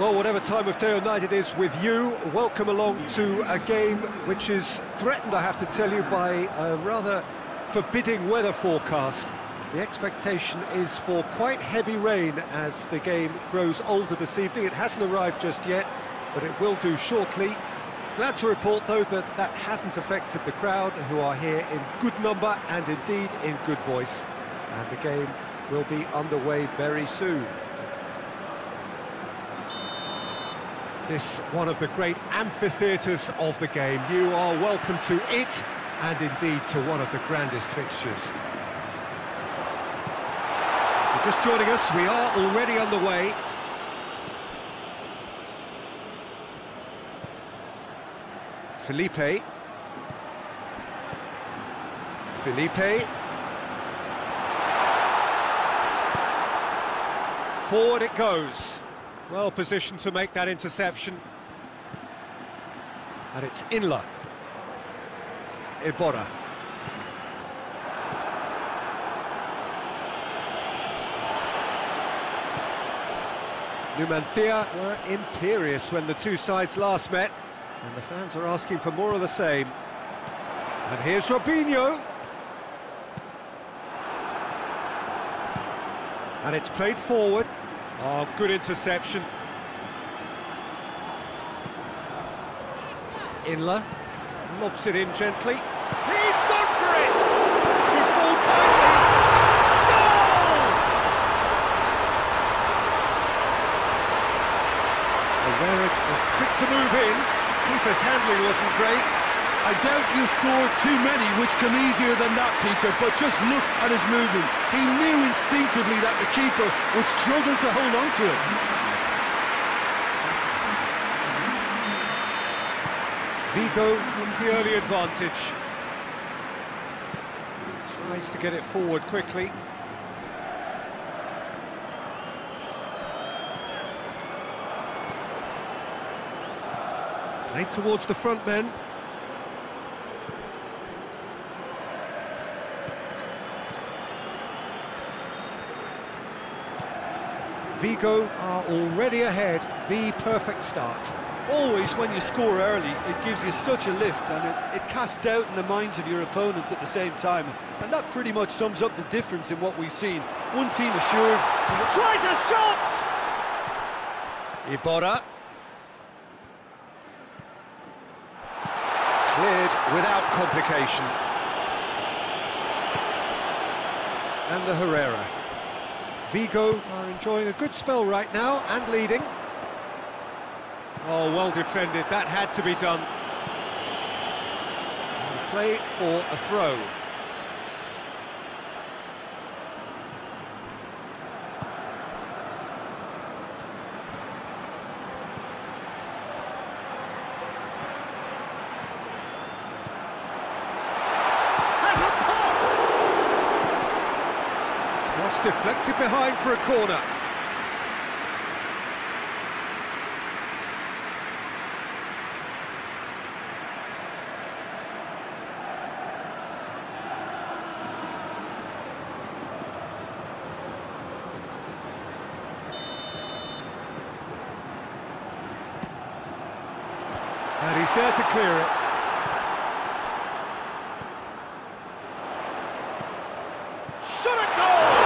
Well, whatever time of day or night it is with you, welcome along to a game which is threatened, I have to tell you, by a rather forbidding weather forecast. The expectation is for quite heavy rain as the game grows older this evening. It hasn't arrived just yet, but it will do shortly. Glad to report, though, that that hasn't affected the crowd, who are here in good number and indeed in good voice. And the game will be underway very soon. This one of the great amphitheatres of the game. You are welcome to it, and indeed to one of the grandest fixtures. Just joining us, we are already underway. Felipe. Forward it goes. Well positioned to make that interception. And it's Inler. Ebora. Numancia were imperious when the two sides last met, and the fans are asking for more of the same. And here's Robinho. And it's played forward. Oh, good interception. Inler lobs it in gently. He's gone for it! Good ball kindly. Averick was quick to move in. Keeper's handling wasn't great. I doubt you scored too many which come easier than that, Peter, but just look at his movement. He knew instinctively that the keeper would struggle to hold on to it. Vigo from the early advantage. Tries to get it forward quickly. Played towards the front men. Vigo are already ahead, the perfect start. Always when you score early, it gives you such a lift, and it casts doubt in the minds of your opponents at the same time. And that pretty much sums up the difference in what we've seen. One team assured, and it tries a shot! Ebora. Cleared without complication. And the Herrera. Vigo are enjoying a good spell right now, and leading. Oh, well defended, that had to be done. And play for a throw. Deflected behind for a corner. And he's there to clear it. Shot a goal!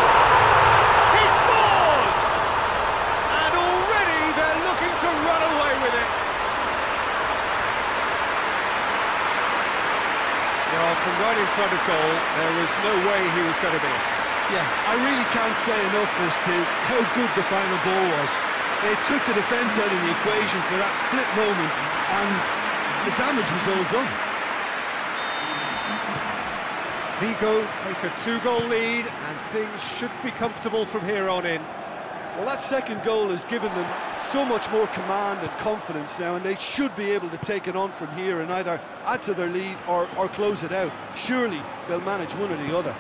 From right in front of goal, there was no way he was going to miss. Yeah, I really can't say enough as to how good the final ball was. They took the defence out of the equation for that split moment, and the damage was all done. Vigo take a two-goal lead, and things should be comfortable from here on in. Well, that second goal has given them so much more command and confidence now, and they should be able to take it on from here and either add to their lead or close it out. Surely they'll manage one or the other.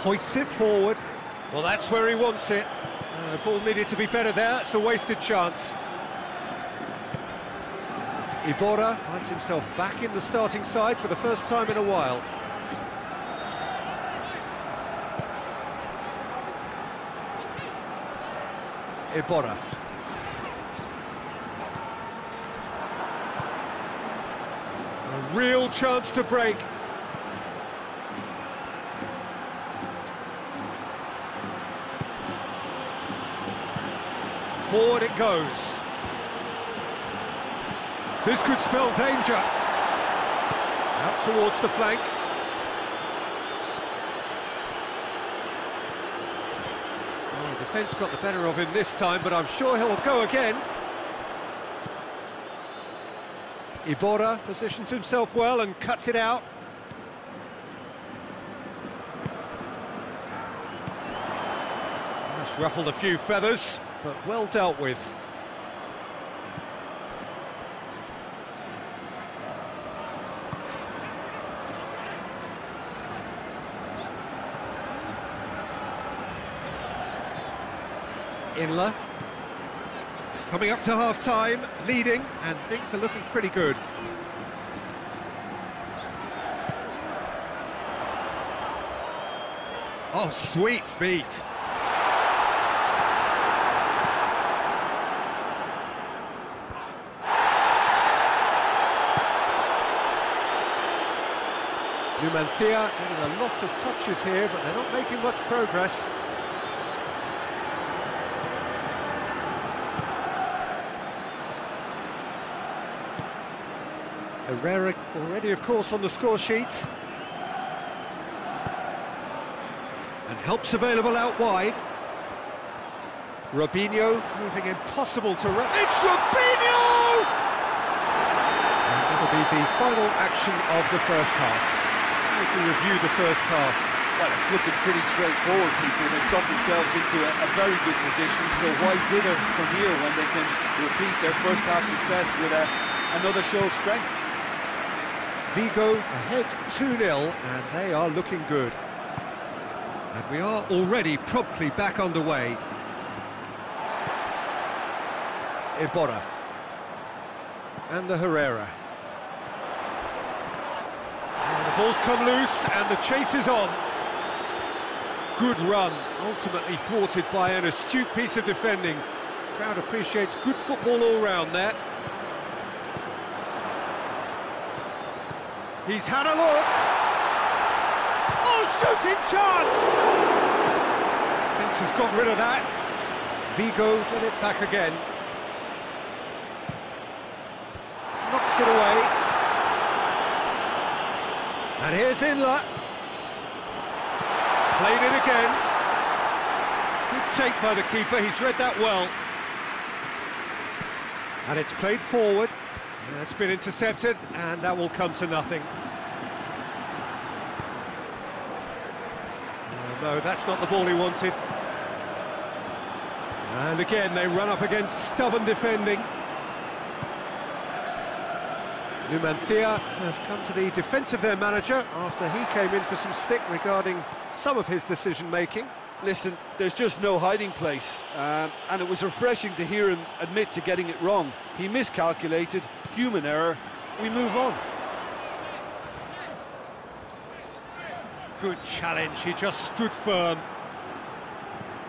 Hoists it forward. Well, that's where he wants it. The ball needed to be better there. It's a wasted chance. Iborra finds himself back in the starting side for the first time in a while. Ebora. A real chance to break. Forward it goes. This could spell danger. Out towards the flank. Oh, the defence got the better of him this time, but I'm sure he'll go again. Iborra positions himself well and cuts it out. That's ruffled a few feathers, but well dealt with. Inler, coming up to half-time, leading, and things are looking pretty good. Oh, sweet feet. Numancia getting a lot of touches here, but they're not making much progress. Herrera already, of course, on the score sheet. And help's available out wide. Robinho proving impossible to... It's Robinho! And that'll be the final action of the first half. We can review the first half. Well, it's looking pretty straightforward, Peter. They've got themselves into a very good position, so why dither from here when they can repeat their first half success with another show of strength? Vigo ahead 2-0, and they are looking good. And we are already promptly back underway. Iborra. And the Herrera. And the ball's come loose, and the chase is on. Good run, ultimately thwarted by an astute piece of defending. Crowd appreciates good football all round there. He's had a look. Oh, shooting chance! Defence has got rid of that. Vigo got it back again. Knocks it away. And here's Inler. Played it again. Good take by the keeper, he's read that well. And it's played forward. It's been intercepted, and that will come to nothing. Oh, no, that's not the ball he wanted. And again, they run up against stubborn defending. Numancia have come to the defence of their manager after he came in for some stick regarding some of his decision-making. Listen, there's just no hiding place, and it was refreshing to hear him admit to getting it wrong. He miscalculated, human error, we move on. Good challenge, he just stood firm.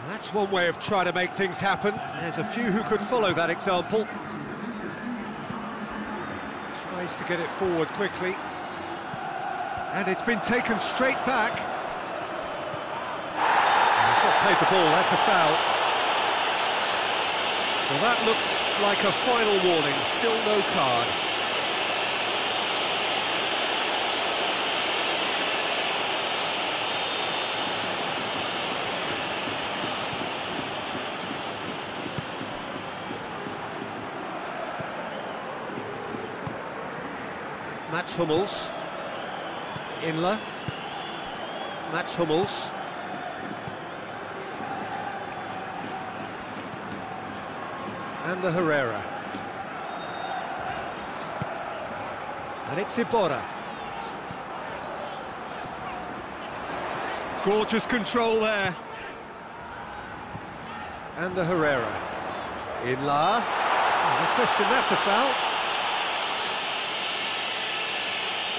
That's one way of trying to make things happen. There's a few who could follow that example. Tries to get it forward quickly. And it's been taken straight back. Played the ball, that's a foul. Well, that looks like a final warning, still no card. Mats Hummels. Inler. Mats Hummels. And the Herrera. And it's Iborra. Gorgeous control there. And the Herrera. Inler. Oh, no question, that's a foul.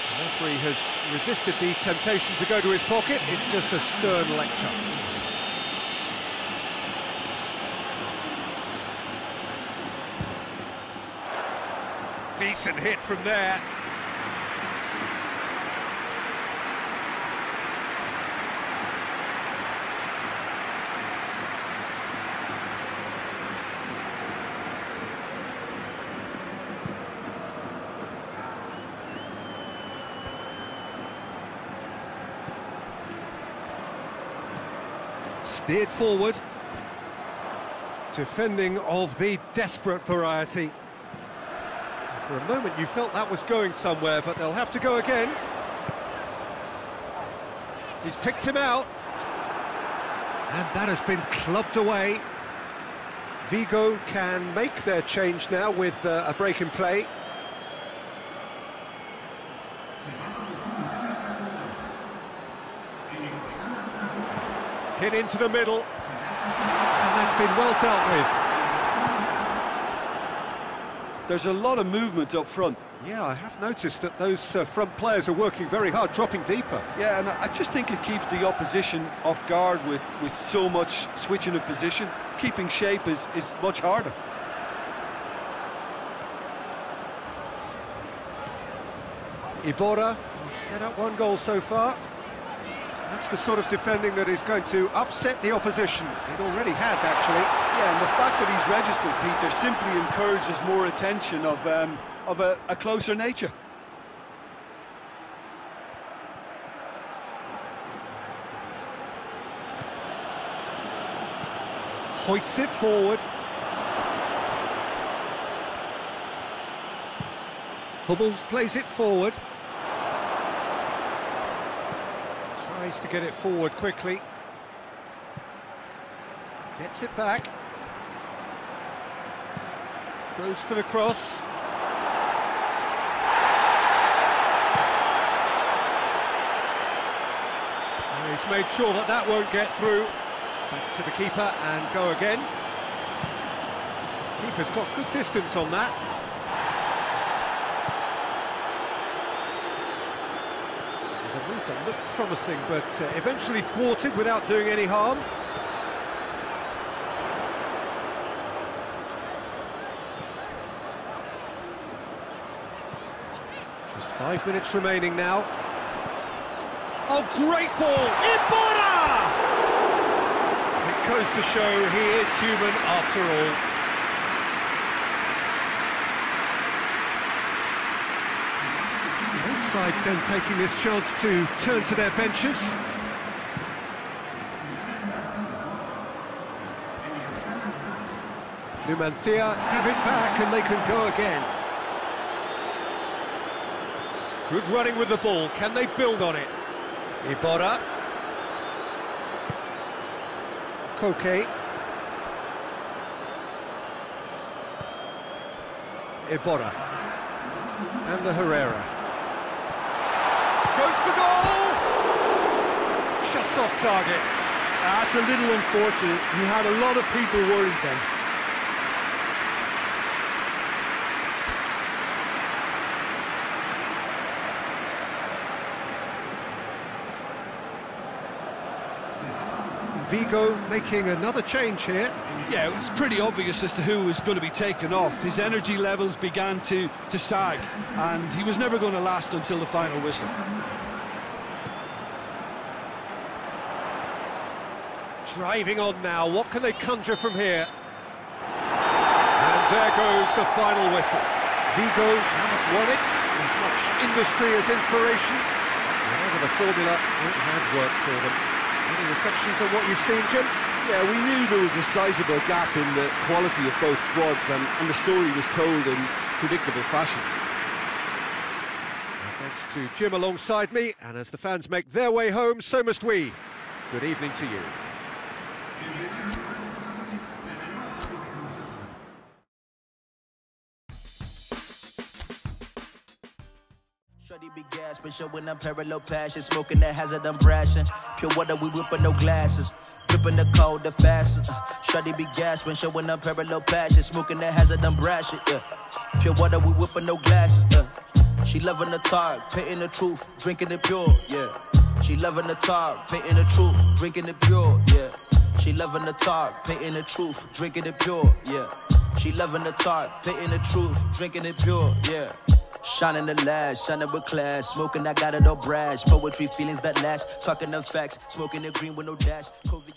The referee has resisted the temptation to go to his pocket. It's just a stern lecture. Decent hit from there. Steered forward. Defending of the desperate variety. For a moment you felt that was going somewhere, but they'll have to go again. He's picked him out. And that has been clubbed away. Vigo can make their change now with a break in play. Hit into the middle. And that's been well dealt with. There's a lot of movement up front. Yeah, I have noticed that those front players are working very hard, dropping deeper. Yeah, and I just think it keeps the opposition off guard with so much switching of position. Keeping shape is much harder. Ebora set up one goal so far. That's the sort of defending that is going to upset the opposition. It already has, actually. Yeah, and the fact that he's registered, Peter, simply encourages more attention of a closer nature. Hoists it forward. Hummels plays it forward. Tries to get it forward quickly. Gets it back. Goes for the cross. And he's made sure that that won't get through. Back to the keeper and go again. Keeper's got good distance on that. That looked promising, but eventually thwarted without doing any harm. Just 5 minutes remaining now. Oh, great ball! Iborra! It goes to show he is human after all. Sides then taking this chance to turn to their benches. Numancia have it back and they can go again. Good running with the ball, can they build on it? Iborra. Koke. Iborra. And the Herrera. Goes for goal! Just off target. That's a little unfortunate. He had a lot of people worried then. Vigo making another change here. Yeah, it was pretty obvious as to who was going to be taken off. His energy levels began to sag, and he was never going to last until the final whistle. Driving on now, what can they conjure from here? And there goes the final whistle. Vigo have won it, as much industry as inspiration. Whatever the formula, it has worked for them. Any reflections on what you've seen, Jim? Yeah, we knew there was a sizable gap in the quality of both squads, and the story was told in predictable fashion. Thanks to Jim alongside me, and as the fans make their way home, so must we. Good evening to you. Be gas, but showing unparalleled passion, smoking that hazard, I'm brashing. Pure water, we whipping no glasses, dripping the cold, the fastest. Shawty be gas, when showing unparalleled passion, smoking that hazard, I'm brashing. Yeah. Pure water, we whipping no glasses. She loving the talk, painting the truth, drinking it pure. Yeah. She loving the talk, painting the truth, drinking it pure. Yeah. She loving the talk, painting the truth, drinking it pure. Yeah. She loving the thought, pitting the truth, drinking it pure, yeah. Shining the lash, shining with class, smoking, I got it all brash. Poetry, feelings that last, talking the facts, smoking the green with no dash. COVID